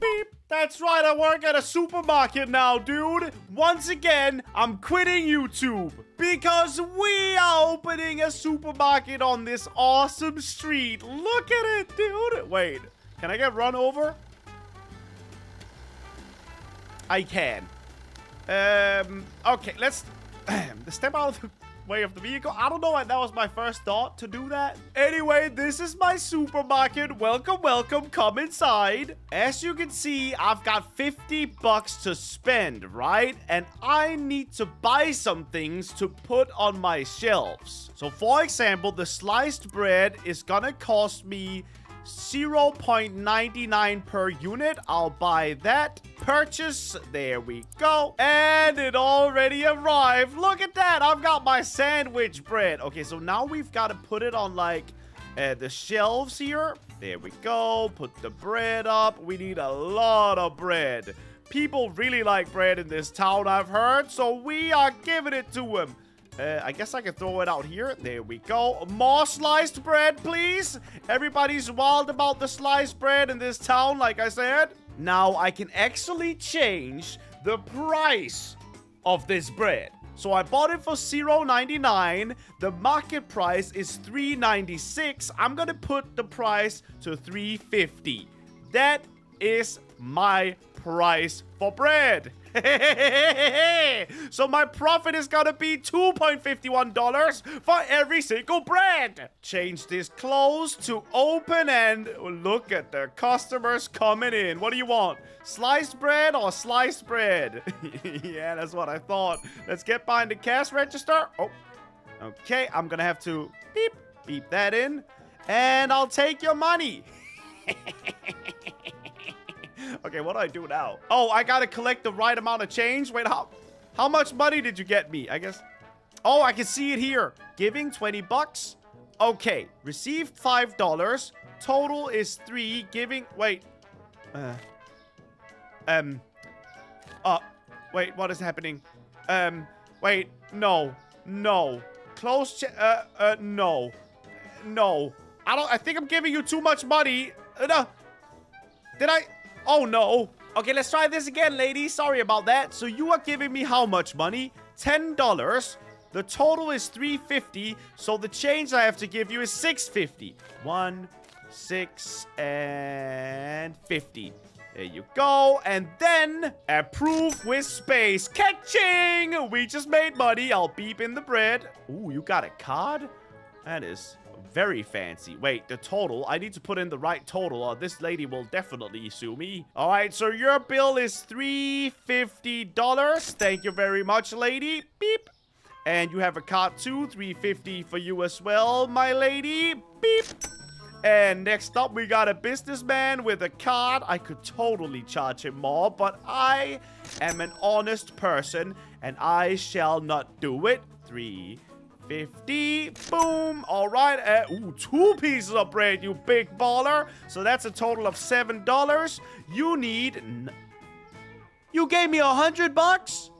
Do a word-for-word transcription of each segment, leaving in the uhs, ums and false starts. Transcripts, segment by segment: Beep. That's right, I work at a supermarket now, dude. Once again, I'm quitting YouTube because we are opening a supermarket on this awesome street. Look at it, dude. Wait, can I get run over? I can. Um, okay, let's step out of the way of the vehicle. I don't know why that was my first thought to do that. Anyway, this is my supermarket. Welcome, welcome. Come inside. As you can see, I've got fifty bucks to spend, right? And I need to buy some things to put on my shelves. So, for example, the sliced bread is gonna cost me zero point nine nine per unit. I'll buy that. Purchase. There we go. And it already arrived. Look at that. I've got my sandwich bread. Okay, so now we've got to put it on, like, uh, the shelves here. There we go. Put the bread up. We need a lot of bread. People really like bread in this town, I've heard. So we are giving it to them. Uh, I guess I can throw it out here. There we go. More sliced bread, please. Everybody's wild about the sliced bread in this town, like I said. Now I can actually change the price of this bread. So I bought it for zero ninety-nine. The market price is three ninety-six. I'm gonna put the price to three fifty. That is my price for bread. So my profit is gonna be two dollars and fifty-one cents for every single bread. Change this close to open, and look at the customers coming in. What do you want? Sliced bread or sliced bread? Yeah, that's what I thought. Let's get behind the cash register. Oh, okay. I'm gonna have to beep, beep that in, and I'll take your money. Okay, what do I do now? Oh, I gotta collect the right amount of change. Wait, how how much money did you get me? I guess. Oh, I can see it here. Giving twenty bucks. Okay, received five dollars. Total is three. Giving. Wait. Uh, um. Uh. Wait, what is happening? Um. Wait. No. No. Close. Ch uh. Uh. No. No. I don't. I think I'm giving you too much money. Uh, did I? Oh, no. Okay, let's try this again, lady. Sorry about that. So you are giving me how much money? ten dollars. The total is three fifty. So the change I have to give you is six fifty. One, six, and fifty. There you go. And then approve with space. Catching! We just made money. I'll beep in the bread. Ooh, you got a card? That is very fancy. Wait, the total. I need to put in the right total or this lady will definitely sue me. All right, so your bill is three hundred fifty dollars. Thank you very much, lady. Beep. And you have a card too. three hundred fifty dollars for you as well, my lady. Beep. And next up, we got a businessman with a card. I could totally charge him more, but I am an honest person and I shall not do it. three fifty. Boom. All right. Uh, ooh, two pieces of bread, you big baller. So that's a total of seven dollars. You need... N you gave me a hundred bucks?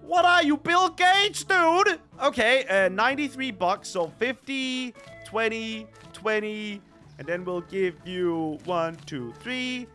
What are you, Bill Gates, dude? Okay, uh, ninety-three bucks. So fifty, twenty, twenty. And then we'll give you one, two, three.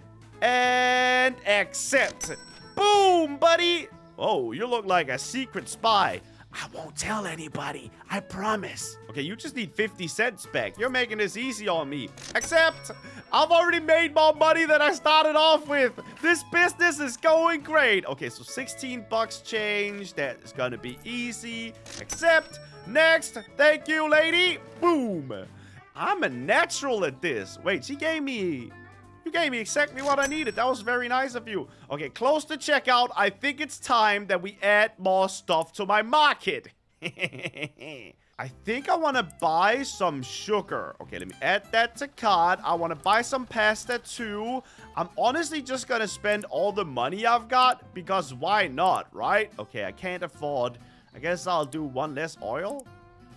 And accept. Boom, buddy. Oh, you look like a secret spy. I won't tell anybody. I promise. Okay, you just need fifty cents back. You're making this easy on me. Except, I've already made more money than I started off with. This business is going great. Okay, so sixteen bucks change. That is gonna be easy. Except, next. Thank you, lady. Boom. I'm a natural at this. Wait, she gave me... You gave me exactly what I needed. That was very nice of you. Okay, close the checkout. I think it's time that we add more stuff to my market. I think I want to buy some sugar. Okay, let me add that to cart. I want to buy some pasta too. I'm honestly just going to spend all the money I've got because why not, right? Okay, I can't afford. I guess I'll do one less oil.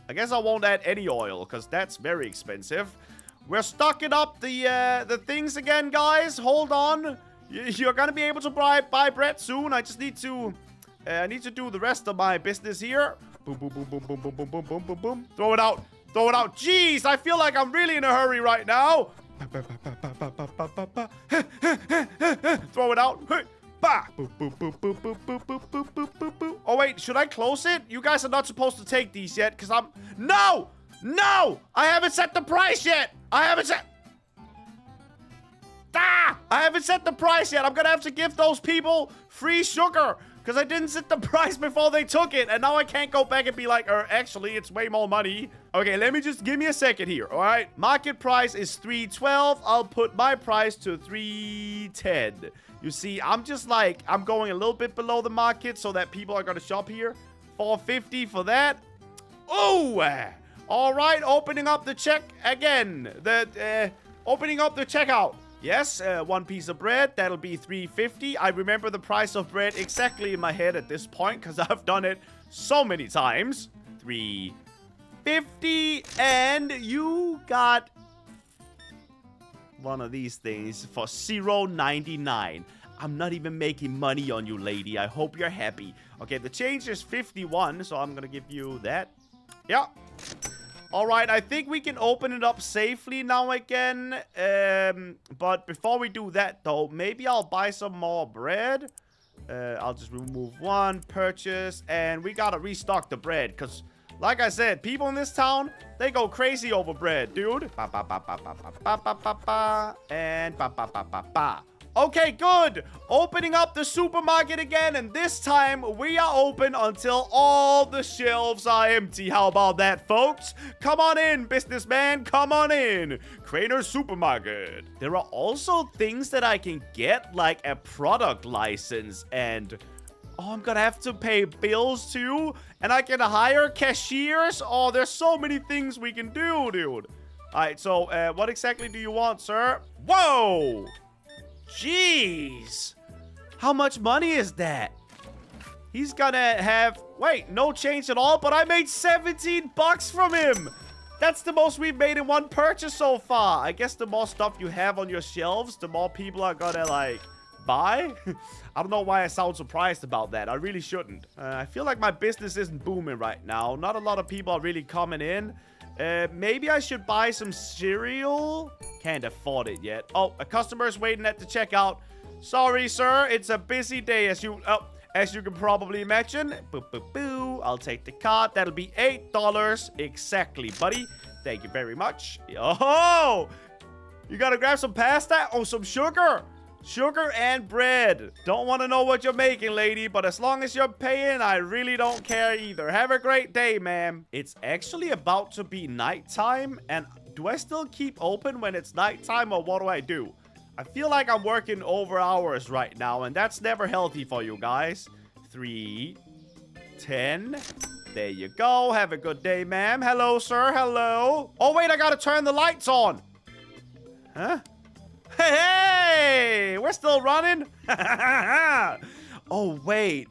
I guess I won't add any oil because that's very expensive. We're stocking up the uh, the things again, guys. Hold on, you're gonna be able to buy buy bread soon. I just need to, uh, I need to do the rest of my business here. Boom, boom, boom, boom, boom, boom, boom, boom, boom, boom. Throw it out, throw it out. Jeez, I feel like I'm really in a hurry right now. Throw it out. Oh, wait. Should I close it? You guys are not supposed to take these yet because I'm... No! No! I haven't set the price yet. I haven't set... Ah! I haven't set the price yet. I'm going to have to give those people free sugar because I didn't set the price before they took it. And now I can't go back and be like, er, actually, it's way more money. Okay, let me just give me a second here. All right. Market price is three twelve. I'll put my price to three ten. You see, I'm just like, I'm going a little bit below the market so that people are going to shop here. four fifty for that. Oh, all right. Opening up the check again. The uh, opening up the checkout. Yes, uh, one piece of bread. That'll be three fifty. I remember the price of bread exactly in my head at this point because I've done it so many times. three fifty, and you got one of these things for zero ninety-nine. I'm not even making money on you, lady. I hope you're happy. Okay, the change is fifty-one, so I'm gonna give you that. Yeah. All right, I think we can open it up safely now again. Um, but before we do that, though, maybe I'll buy some more bread. Uh, I'll just remove one, purchase, and we gotta restock the bread. Because, like I said, people in this town, they go crazy over bread, dude. And... Okay, good. Opening up the supermarket again, and this time we are open until all the shelves are empty. How about that, folks? Come on in, businessman. Come on in. Crainer Supermarket. There are also things that I can get, like a product license, and... Oh, I'm gonna have to pay bills, too? And I can hire cashiers? Oh, there's so many things we can do, dude. All right, so uh, what exactly do you want, sir? Whoa! Jeez, how much money is that? He's gonna have, wait, no change at all, but I made seventeen bucks from him. That's the most we've made in one purchase so far. I guess the more stuff you have on your shelves, the more people are gonna like buy. I don't know why I sound surprised about that. I really shouldn't. Uh, I feel like my business isn't booming right now. Not a lot of people are really coming in. Uh, maybe I should buy some cereal. Can't afford it yet. Oh, a customer is waiting at the checkout. Sorry, sir. It's a busy day, as you oh, as you can probably imagine. Boo, boo, boo. I'll take the card. That'll be eight dollars exactly, buddy. Thank you very much. Oh, you gotta grab some pasta? Oh, some sugar. Sugar and bread. Don't want to know what you're making, lady, but as long as you're paying, I really don't care either. Have a great day, ma'am. It's actually about to be nighttime, and do I still keep open when it's nighttime, or what do I do? I feel like I'm working over hours right now, and that's never healthy for you guys. Three, ten. There you go. Have a good day, ma'am. Hello, sir. Hello. Oh, wait, I gotta turn the lights on. Huh? Hey, we're still running. Oh, wait.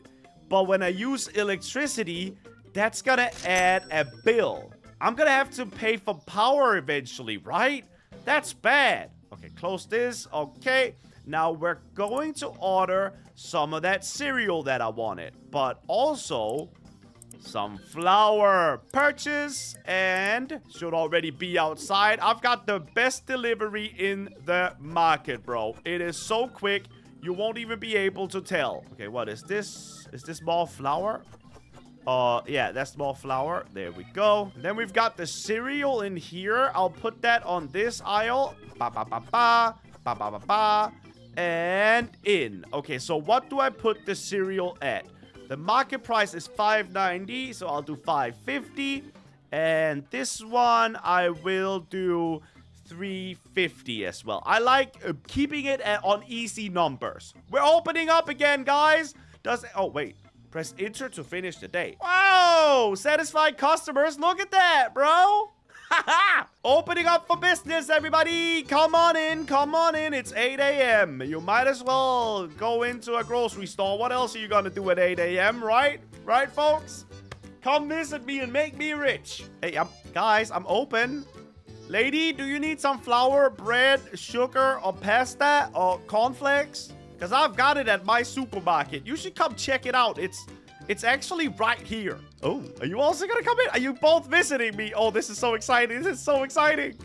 But when I use electricity, that's going to add a bill. I'm going to have to pay for power eventually, right? That's bad. Okay, close this. Okay. Now we're going to order some of that cereal that I wanted. But also... some flour purchase, and should already be outside. I've got the best delivery in the market, bro. It is so quick, you won't even be able to tell. Okay, what is this? Is this more flour? Uh, yeah, that's more flour. There we go. Then we've got the cereal in here. I'll put that on this aisle. Ba ba ba ba ba ba ba ba, and in. Okay, so what do I put the cereal at? The market price is five ninety, so I'll do five fifty. And this one, I will do three fifty as well. I like uh, keeping it at, on easy numbers. We're opening up again, guys. Does Oh, wait. Press enter to finish the day. Whoa! Satisfied customers. Look at that, bro. Ha-ha! Opening up for business, everybody. Come on in. Come on in. It's eight A M You might as well go into a grocery store. What else are you going to do at eight A M, right? Right, folks? Come visit me and make me rich. Hey, I'm, guys, I'm open. Lady, do you need some flour, bread, sugar, or pasta, or cornflakes? Because I've got it at my supermarket. You should come check it out. It's... It's actually right here. Oh, are you also gonna come in? Are you both visiting me? Oh, this is so exciting. This is so exciting.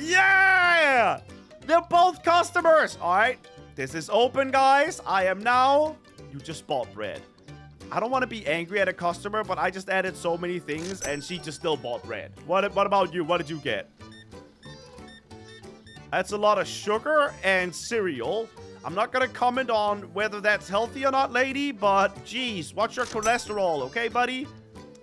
Yeah! They're both customers. All right. This is open, guys. I am now... You just bought bread. I don't want to be angry at a customer, but I just added so many things, and she just still bought bread. What, what about you? What did you get? That's a lot of sugar and cereal. I'm not going to comment on whether that's healthy or not, lady, but geez, watch your cholesterol, okay, buddy?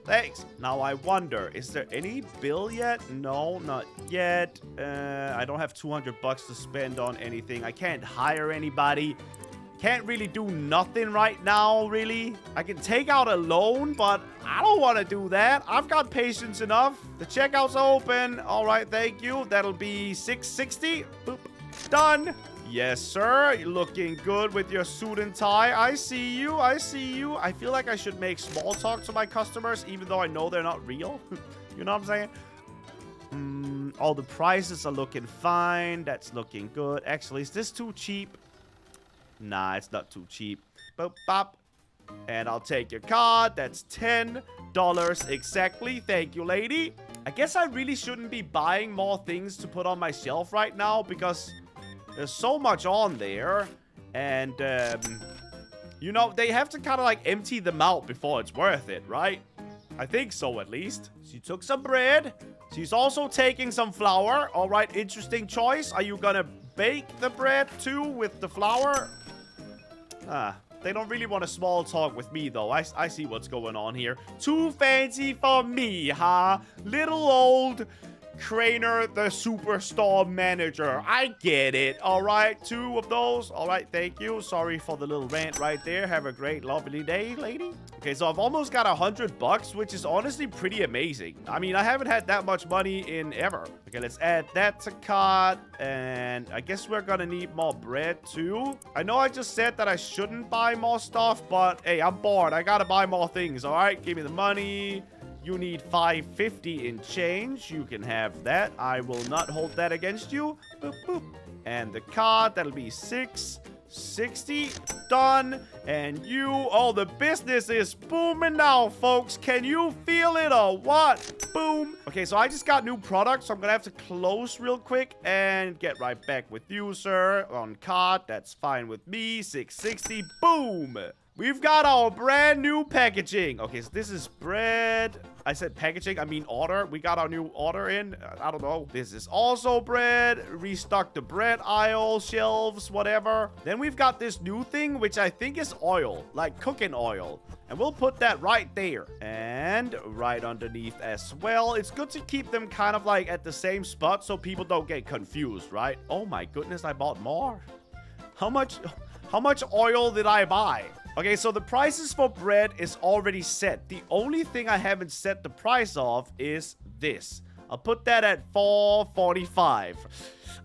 Thanks. Now, I wonder, is there any bill yet? No, not yet. Uh, I don't have two hundred bucks to spend on anything. I can't hire anybody. Can't really do nothing right now, really. I can take out a loan, but I don't want to do that. I've got patience enough. The checkout's open. All right, thank you. That'll be six sixty. Boop. Done. Yes, sir. You're looking good with your suit and tie. I see you. I see you. I feel like I should make small talk to my customers, even though I know they're not real. You know what I'm saying? Mm, all the prices are looking fine. That's looking good. Actually, is this too cheap? Nah, it's not too cheap. Boop, bop. And I'll take your card. That's ten dollars exactly. Thank you, lady. I guess I really shouldn't be buying more things to put on my shelf right now because there's so much on there. And, um, you know, they have to kind of like empty them out before it's worth it, right? I think so, at least. She took some bread. She's also taking some flour. All right, interesting choice. Are you gonna bake the bread too with the flour? Ah, they don't really want a small talk with me, though. I, I see what's going on here. Too fancy for me, huh? Little old Crainer, the superstore manager. I get it. All right, two of those. All right, thank you. Sorry for the little rant right there. Have a great, lovely day, lady. Okay, so I've almost got a hundred bucks, which is honestly pretty amazing. I mean, I haven't had that much money in ever. Okay, let's add that to cart. And I guess we're gonna need more bread too. I know I just said that I shouldn't buy more stuff, but hey, I'm bored. I gotta buy more things. All right, give me the money. You need five fifty in change. You can have that. I will not hold that against you. Boop, boop. And the card, that'll be six sixty. Done. And you, oh, the business is booming now, folks. Can you feel it or what? Boom. Okay, so I just got new products, so I'm gonna have to close real quick and get right back with you, sir. On card, that's fine with me. six sixty. Boom. We've got our brand new packaging. Okay, so this is bread. I said packaging, I mean order. We got our new order in. I don't know. This is also bread. Restock the bread aisle, shelves, whatever. Then we've got this new thing, which I think is oil, like cooking oil. And we'll put that right there. And right underneath as well. It's good to keep them kind of like at the same spot so people don't get confused, right? Oh my goodness, I bought more. How much, how much oil did I buy? Okay, so the prices for bread is already set. The only thing I haven't set the price of is this. I'll put that at four forty-five.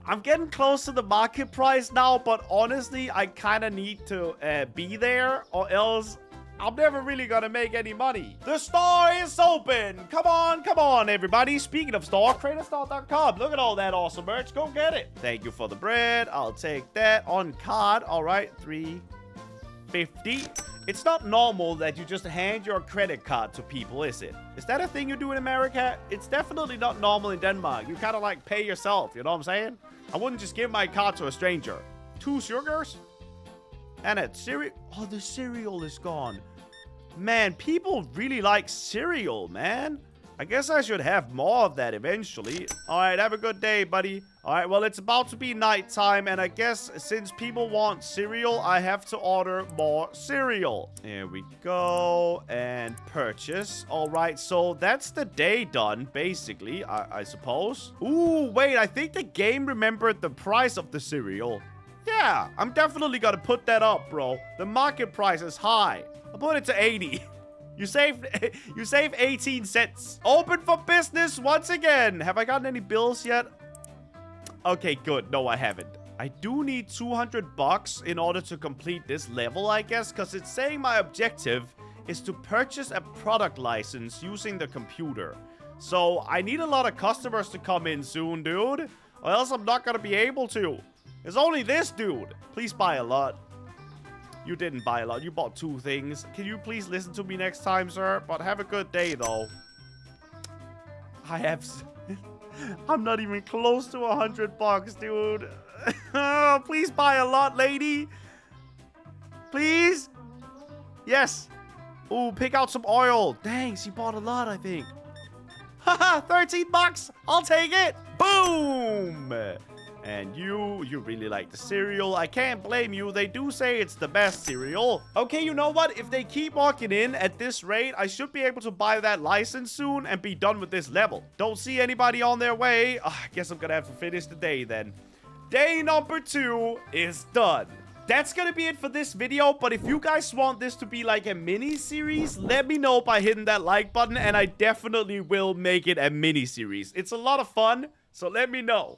I'm getting close to the market price now, but honestly, I kind of need to uh, be there or else I'm never really gonna make any money. The store is open. Come on, come on, everybody. Speaking of store, Crainer store dot com. Look at all that awesome merch. Go get it. Thank you for the bread. I'll take that on card. All right, three. fifty. It's not normal that you just hand your credit card to people, is it? Is that a thing you do in America? It's definitely not normal in Denmark. You kind of like pay yourself, you know what I'm saying? I wouldn't just give my card to a stranger. Two sugars? And a cereal? Oh, the cereal is gone. Man, people really like cereal, man. I guess I should have more of that eventually. All right, have a good day, buddy. All right, well, it's about to be nighttime, and I guess since people want cereal, I have to order more cereal. Here we go, and purchase. All right, so that's the day done, basically, I, I suppose. Ooh, wait, I think the game remembered the price of the cereal. Yeah, I'm definitely gonna put that up, bro. The market price is high. I'll put it to eighty. You saved, you saved eighteen cents. Open for business once again. Have I gotten any bills yet? Okay, good. No, I haven't. I do need two hundred bucks in order to complete this level, I guess, because it's saying my objective is to purchase a product license using the computer. So I need a lot of customers to come in soon, dude, or else I'm not going to be able to. It's only this dude. Please buy a lot. You didn't buy a lot. You bought two things. Can you please listen to me next time, sir? But have a good day, though. I have... I'm not even close to a hundred bucks, dude. Oh, please buy a lot, lady. Please. Yes. Ooh, pick out some oil. Dang, she bought a lot, I think. Haha, thirteen bucks. I'll take it. Boom. And you, you really like the cereal. I can't blame you. They do say it's the best cereal. Okay, you know what? If they keep walking in at this rate, I should be able to buy that license soon and be done with this level. Don't see anybody on their way. Oh, I guess I'm gonna have to finish the day then. Day number two is done. That's gonna be it for this video, but if you guys want this to be like a mini-series, let me know by hitting that like button, and I definitely will make it a mini-series. It's a lot of fun, so let me know.